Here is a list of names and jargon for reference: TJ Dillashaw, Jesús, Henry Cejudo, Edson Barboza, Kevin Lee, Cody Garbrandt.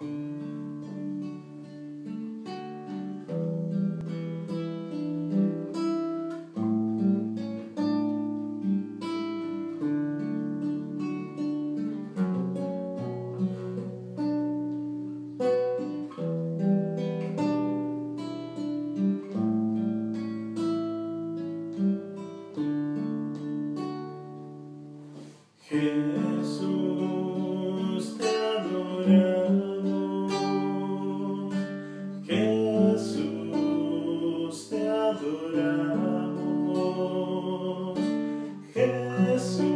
Jesús, te adoramos, Jesús, te adoramos, Jesús.